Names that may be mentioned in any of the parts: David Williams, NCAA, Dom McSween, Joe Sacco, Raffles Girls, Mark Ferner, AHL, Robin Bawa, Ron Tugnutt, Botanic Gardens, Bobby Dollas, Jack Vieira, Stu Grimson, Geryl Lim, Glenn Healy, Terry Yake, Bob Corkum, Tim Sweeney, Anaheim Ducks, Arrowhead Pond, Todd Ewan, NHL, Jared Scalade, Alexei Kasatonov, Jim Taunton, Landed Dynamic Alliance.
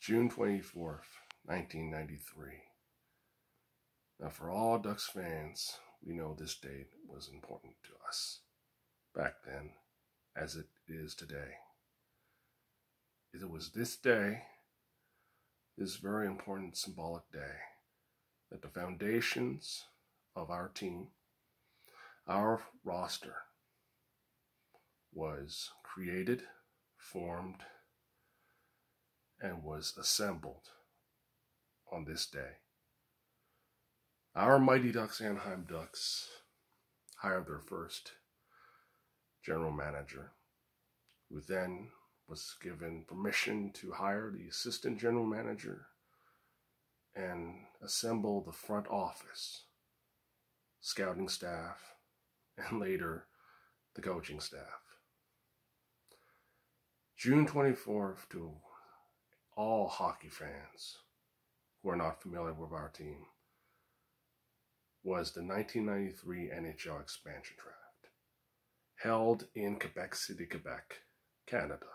June 24th, 1993. Now, for all Ducks fans, we know this date was important to us back then, as it is today. It was this day, this very important symbolic day, that the foundations of our team, our roster, was created, formed, and was assembled on this day. Our Mighty Ducks, Anaheim Ducks, hired their first general manager, who then was given permission to hire the assistant general manager and assemble the front office, scouting staff, and later the coaching staff. June 24th, to all hockey fans who are not familiar with our team, was the 1993 NHL expansion draft, held in Quebec City, Quebec, Canada.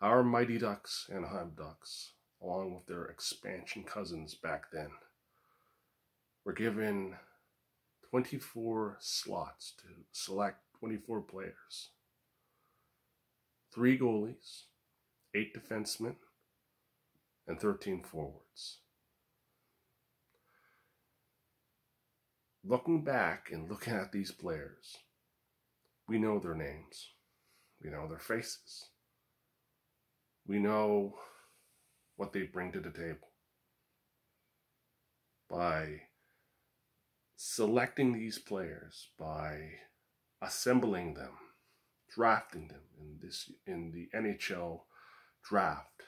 Our Mighty Ducks, Anaheim Ducks, along with their expansion cousins back then, were given 24 slots to select 24 players. 3 goalies, 8 defensemen, and 13 forwards. Looking back and looking at these players, we know their names. We know their faces. We know what they bring to the table. By selecting these players, by assembling them, drafting them in the NHL draft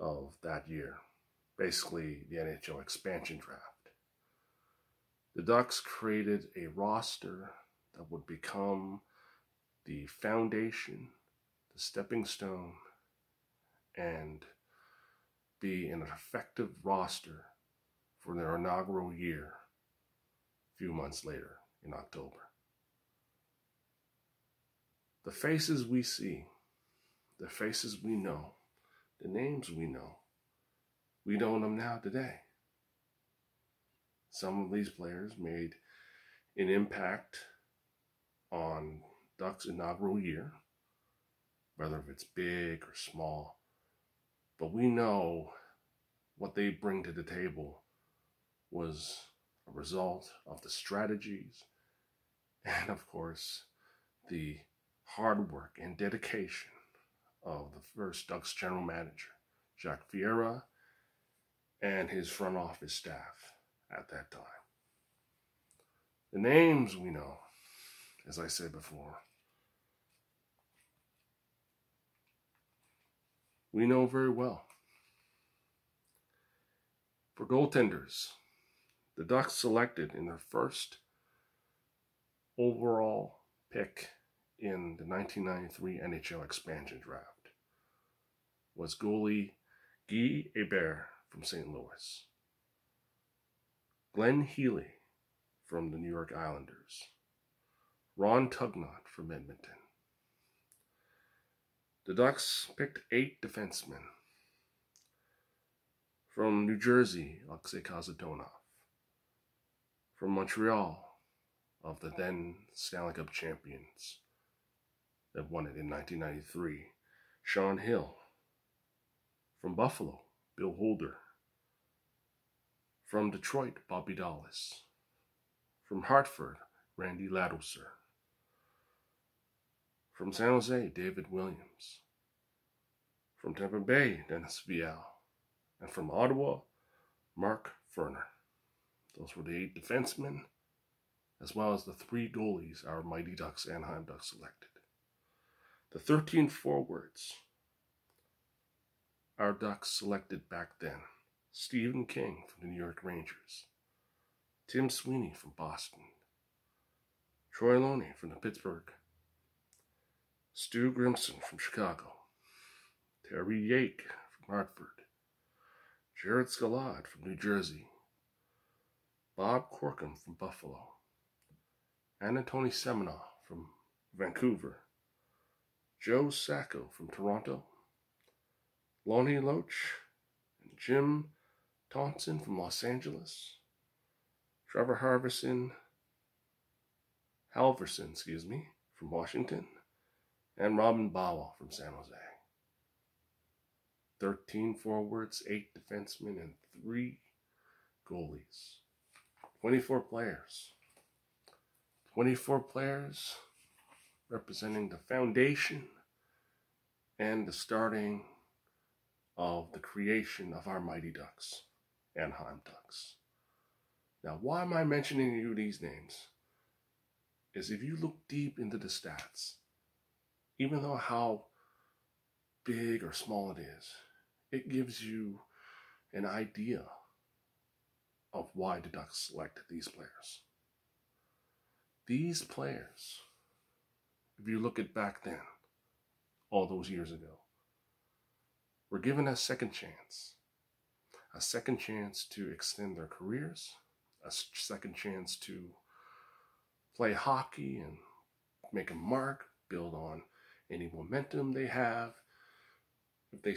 of that year, basically the NHL expansion draft, the Ducks created a roster that would become the foundation, the stepping stone, and be an effective roster for their inaugural year a few months later in October. The faces we see, the faces we know, the names we know them now today. Some of these players made an impact on Ducks' inaugural year, whether it's big or small, but we know what they bring to the table was a result of the strategies and, of course, the hard work and dedication of the first Ducks general manager, Jack Vieira, and his front office staff at that time. The names we know, as I said before, we know very well. For goaltenders, the Ducks selected in their first overall pick in the 1993 NHL expansion draft was goalie Guy Hebert from St. Louis, Glenn Healy from the New York Islanders, Ron Tugnutt from Edmonton. The Ducks picked 8 defensemen. From New Jersey, Alexei Kasatonov. From Montreal, of the then Stanley Cup champions that won it in 1993, Sean Hill. From Buffalo, Bill Holder. From Detroit, Bobby Dollas. From Hartford, Randy Ladoser. From San Jose, David Williams. From Tampa Bay, Dennis Vial. And from Ottawa, Mark Ferner. Those were the 8 defensemen, as well as the 3 goalies our Mighty Ducks, Anaheim Ducks selected. The 13 forwards our Ducks selected back then: Stephen King from the New York Rangers, Tim Sweeney from Boston, Troy Loney from the Pittsburgh, Stu Grimson from Chicago, Terry Yake from Hartford, Jared Scalade from New Jersey, Bob Corkum from Buffalo, Anatoli Seminoff from Vancouver, Joe Sacco from Toronto, Lonnie Loach and Jim Taunton from Los Angeles, Trevor Halverson, from Washington, and Robin Bawa from San Jose. 13 forwards, 8 defensemen, and 3 goalies. 24 players. 24 players representing the foundation and the starting of the creation of our mighty Ducks, Anaheim Ducks. Now, why am I mentioning you these names? Is if you look deep into the stats, even though how big or small it is, it gives you an idea of why the Ducks select these players. These players, if you look at back then, all those years ago, were given a second chance to extend their careers, a second chance to play hockey and make a mark, build on any momentum they have, if they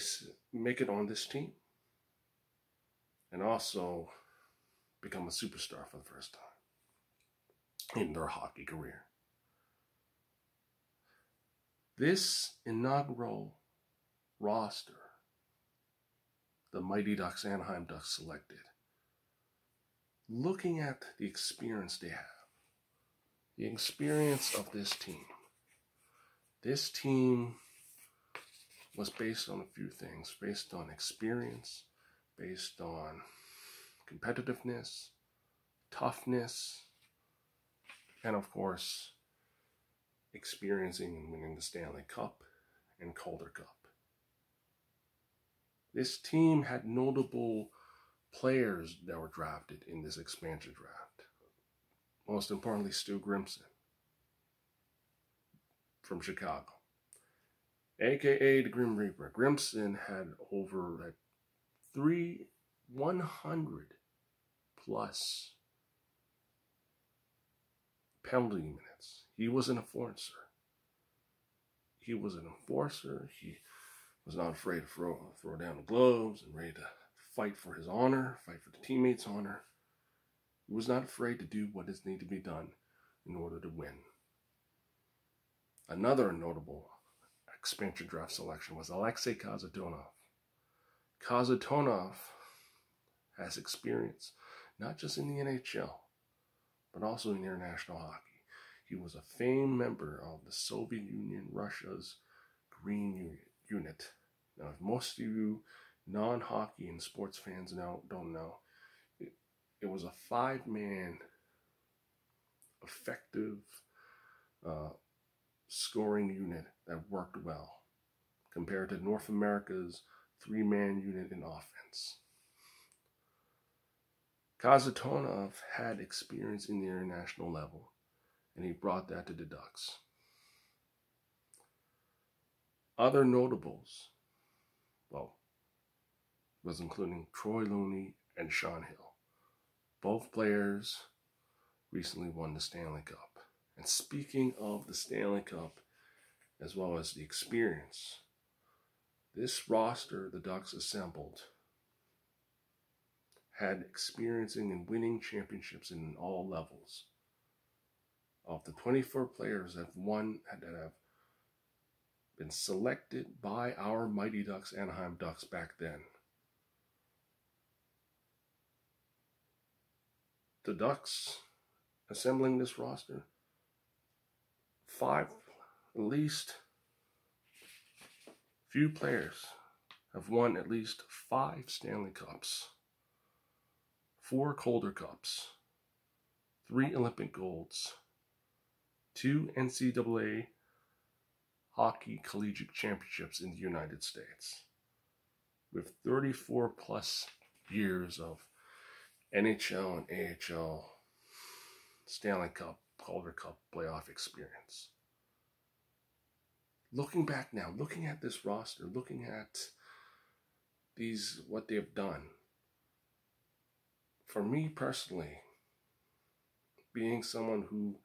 make it on this team, and also become a superstar for the first time in their hockey career. This inaugural roster, the Mighty Ducks, Anaheim Ducks selected, looking at the experience they have, the experience of this team was based on a few things, based on experience, based on competitiveness, toughness, and of course, experiencing and winning the Stanley Cup and Calder Cup. This team had notable players that were drafted in this expansion draft. Most importantly, Stu Grimson from Chicago, a.k.a. the Grim Reaper. Grimson had over 100+ penalty minutes. He was an enforcer. He was not afraid to throw down the gloves and ready to fight for his honor, fight for the teammates' honor. He was not afraid to do what is needed to be done in order to win. Another notable expansion draft selection was Alexei Kasatonov. Kasatonov has experience not just in the NHL, but also in international hockey. He was a famed member of the Soviet Union, Russia's Green Unit. Now, if most of you non-hockey and sports fans don't know, it was a 5-man effective scoring unit that worked well compared to North America's 3-man unit in offense. Kasatonov had experience in the international level, and he brought that to the Ducks. Other notables, well, was including Troy Loney and Sean Hill. Both players recently won the Stanley Cup. And speaking of the Stanley Cup, as well as the experience, this roster the Ducks assembled had experiencing and winning championships in all levels. Of the 24 players that have been selected by our Mighty Ducks, Anaheim Ducks back then, the Ducks assembling this roster, few players have won at least 5 Stanley Cups, 4 Calder Cups, 3 Olympic golds, 2 NCAA hockey collegiate championships in the United States, with 34+ years of NHL and AHL Stanley Cup, Calder Cup playoff experience. Looking back now, looking at this roster, looking at these, what they've done, for me personally, being someone who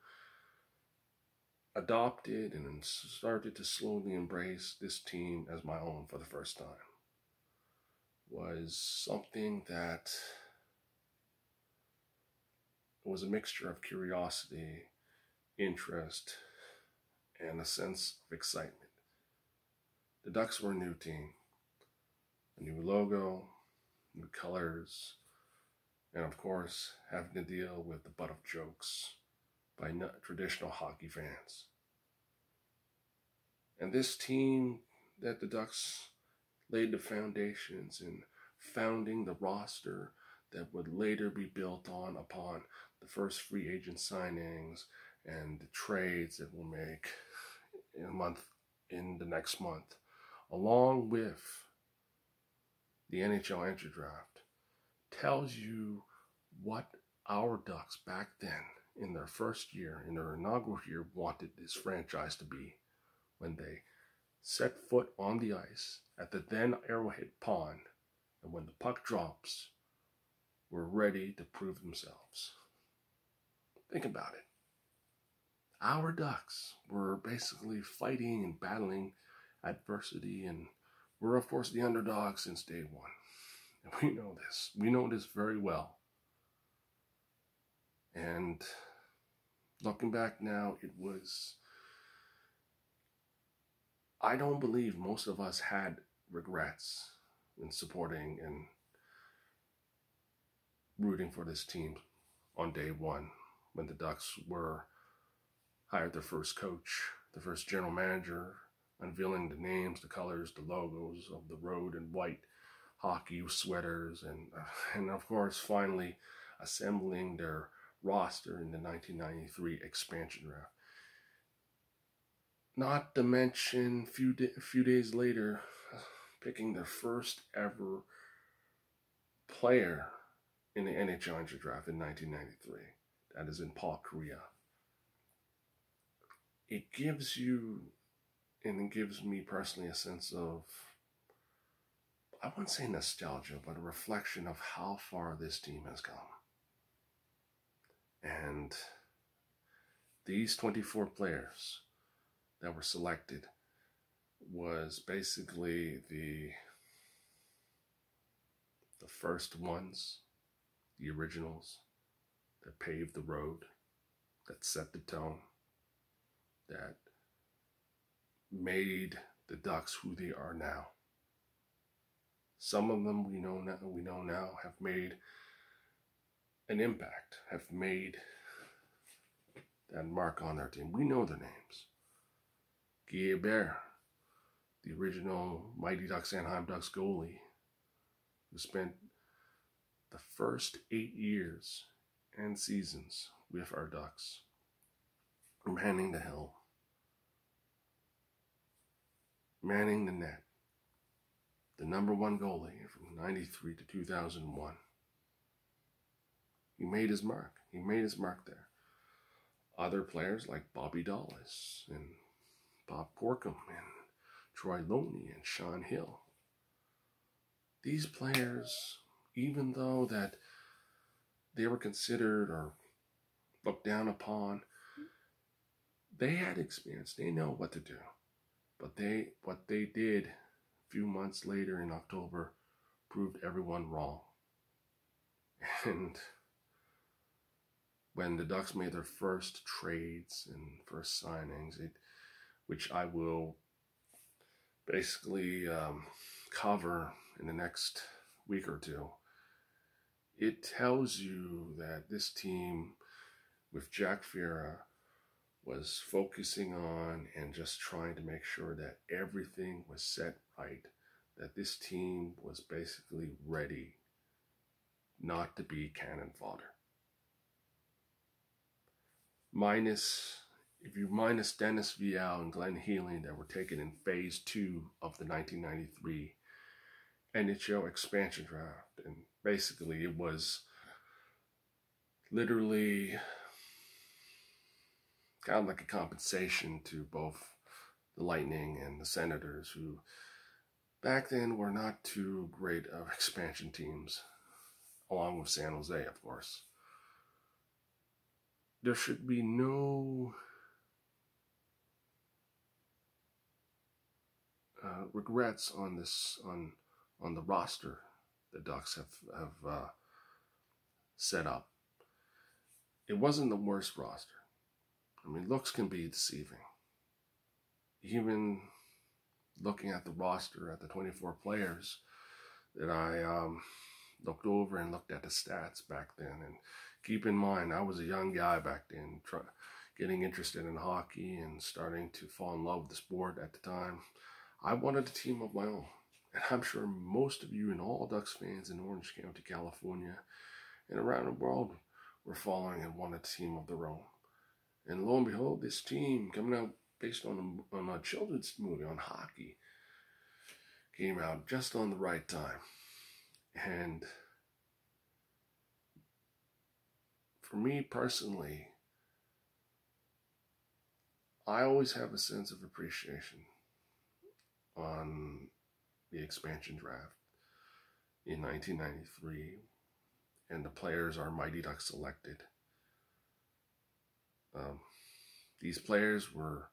adopted and started to slowly embrace this team as my own for the first time, was something that was a mixture of curiosity, interest, and a sense of excitement. The Ducks were a new team, a new logo, new colors, and of course, having to deal with the butt of jokes by traditional hockey fans. And this team that the Ducks laid the foundations in, founding the roster that would later be built on upon the first free agent signings and the trades that we'll make in the next month, along with the NHL entry draft, tells you what our Ducks back then, in their first year, in their inaugural year, wanted this franchise to be when they set foot on the ice at the then Arrowhead Pond, and when the puck drops, were ready to prove themselves. Think about it. Our Ducks were basically fighting and battling adversity, and we're of course the underdog since day one. And we know this. We know this very well. And looking back now, it was... I don't believe most of us had regrets in supporting and rooting for this team on day one when the Ducks were hired their first coach, the first general manager, unveiling the names, the colors, the logos of the road and white hockey sweaters, and of course finally assembling their roster in the 1993 expansion draft. Not to mention, a few days later, picking their first ever player in the NHL entry draft in 1993. That is in Paul Kariya. It gives you, and it gives me personally, a sense of, I wouldn't say nostalgia, but a reflection of how far this team has come. And these 24 players that were selected was basically the first ones, the originals, that paved the road, that set the tone, that made the Ducks who they are now. Some of them we know now have made an impact, have made that mark on their team. We know their names. Guy Hebert, the original Mighty Ducks, Anaheim Ducks goalie, who spent the first 8 years and seasons with our Ducks, manning the helm, manning the net, the number one goalie from 93 to 2001. He made his mark. He made his mark there. Other players like Bobby Dollas and Bob Corkum and Troy Loney and Sean Hill. These players, even though that they were considered or looked down upon, they had experience. They know what to do. But what they did a few months later in October proved everyone wrong. And when the Ducks made their first trades and first signings, which I will basically cover in the next week or two, it tells you that this team with Jack Vieira was focusing on and just trying to make sure that everything was set right, that this team was basically ready not to be cannon fodder. If you minus Dennis Vial and Glenn Healy that were taken in phase two of the 1993 NHL expansion draft. And basically it was literally kind of like a compensation to both the Lightning and the Senators, who back then were not too great of expansion teams, along with San Jose, of course. There should be no regrets on the roster the Ducks have set up. It wasn't the worst roster. I mean, looks can be deceiving. Even looking at the roster, at the 24 players that I looked over and looked at the stats back then, and keep in mind, I was a young guy back then, getting interested in hockey and starting to fall in love with the sport at the time. I wanted a team of my own. And I'm sure most of you and all Ducks fans in Orange County, California, and around the world were following and wanted a team of their own. And lo and behold, this team coming out based on a children's movie on hockey came out just on the right time. And for me personally, I always have a sense of appreciation on the expansion draft in 1993, and the players our Mighty Ducks selected. These players were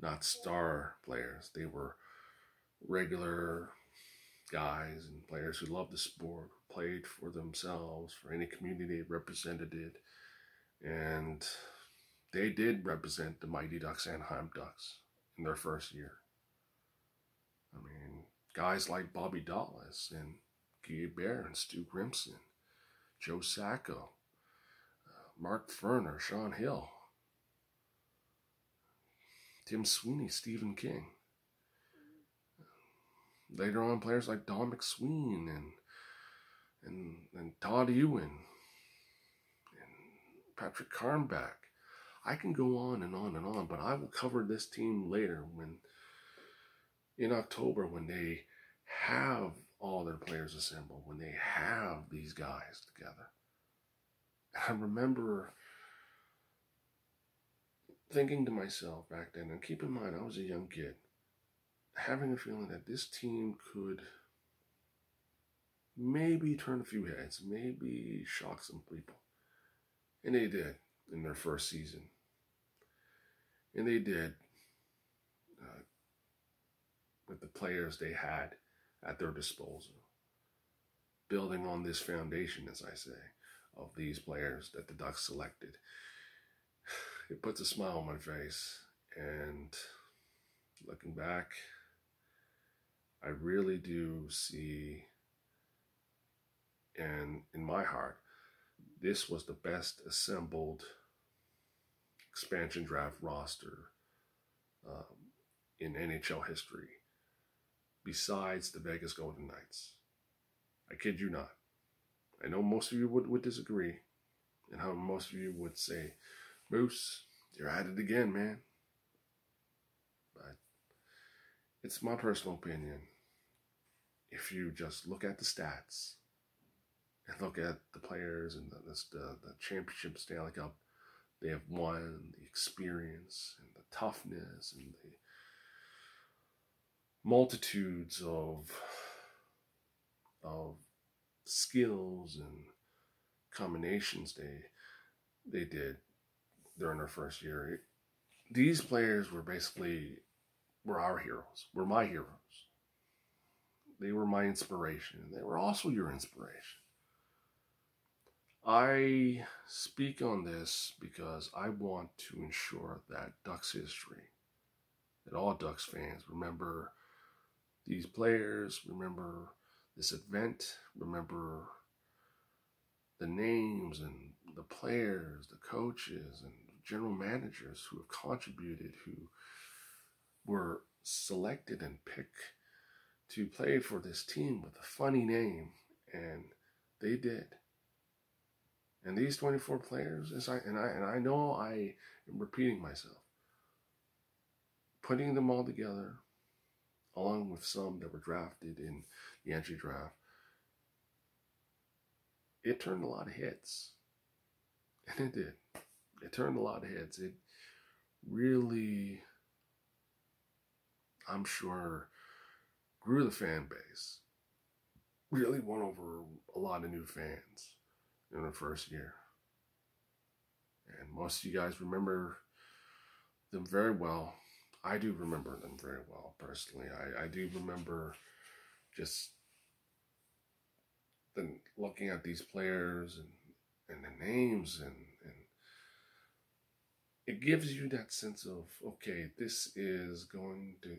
not star players. They were regular guys and players who loved the sport, played for themselves, for any community they represented it, and they did represent the Mighty Ducks, Anaheim Ducks, in their first year. I mean, guys like Bobby Dollas and Guy Hebert and Stu Grimson, Joe Sacco, Mark Ferner, Sean Hill, Tim Sweeney, Stephen King. Later on, players like Dom McSween and Todd Ewan and Patrick Carnback. I can go on and on and on, but I will cover this team later when, in October, when they have all their players assembled, when they have these guys together. I remember thinking to myself back then, and keep in mind, I was a young kid, having a feeling that this team could maybe turn a few heads, maybe shock some people. And they did in their first season. And they did with the players they had at their disposal. Building on this foundation, as I say, of these players that the Ducks selected. It puts a smile on my face. And looking back, I really do see, and in my heart, this was the best assembled expansion draft roster in NHL history, besides the Vegas Golden Knights. I kid you not. I know most of you would disagree, and how most of you would say, Moose, you're at it again, man. But it's my personal opinion. If you just look at the stats, and look at the players and the championship Stanley Cup they have won, the experience and the toughness and the multitudes of skills and combinations they did during their first year. These players were our heroes, were my heroes. They were my inspiration. They were also your inspiration. I speak on this because I want to ensure that Ducks history, that all Ducks fans remember these players, remember this event, remember the names and the players, the coaches and general managers who have contributed, who were selected and picked to play for this team with a funny name, and they did. And these 24 players, and I know I am repeating myself, putting them all together, along with some that were drafted in the entry draft, it turned a lot of heads. And it did. It turned a lot of heads. It really, I'm sure, grew the fan base. Really won over a lot of new fans in the first year. And most of you guys remember them very well. I do remember them very well, personally. I do remember just than looking at these players and the names, and it gives you that sense of, okay, this is going to,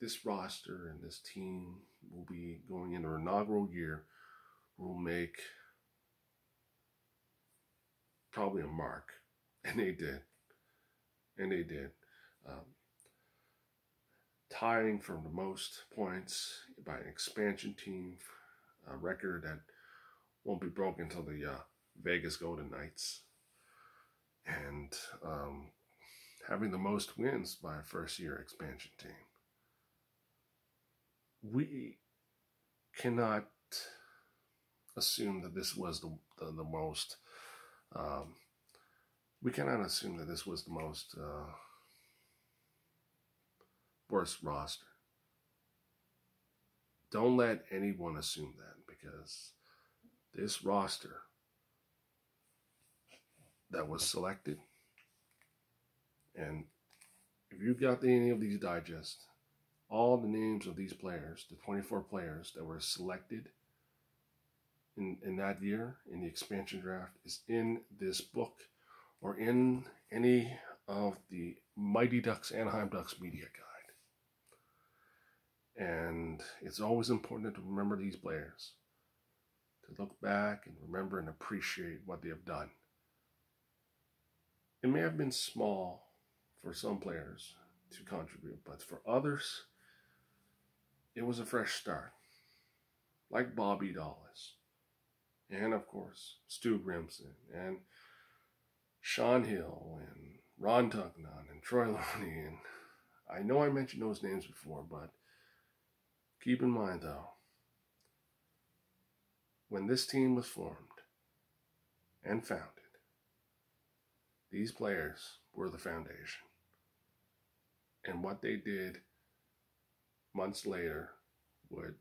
this roster and this team will be going into our inaugural year, will make probably a mark. And they did. And they did. Tying for the most points by an expansion team, a record that won't be broken until the Vegas Golden Knights, and having the most wins by a first-year expansion team. We cannot assume that this was the most. We cannot assume that this was the most worst roster. Don't let anyone assume that, because this roster that was selected, and if you got any of these digests, all the names of these players, the 24 players that were selected in that year in the expansion draft, is in this book or in any of the Mighty Ducks, Anaheim Ducks media guide. And it's always important to remember these players, to look back and remember and appreciate what they have done. It may have been small for some players to contribute, but for others, it was a fresh start. Like Bobby Dollas, and of course, Stu Grimson, and Sean Hill, and Ron Tugnutt, and Troy Loney, and I know I mentioned those names before, but keep in mind though, when this team was formed and founded, these players were the foundation. And what they did months later would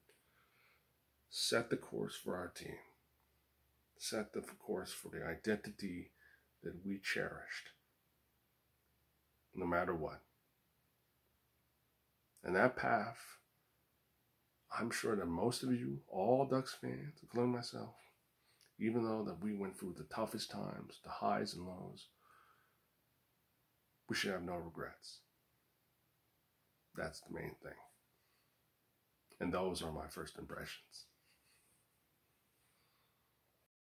set the course for our team, set the course for the identity that we cherished, no matter what. And that path, I'm sure that most of you, all Ducks fans, including myself, even though that we went through the toughest times, the highs and lows, we should have no regrets. That's the main thing. And those are my first impressions.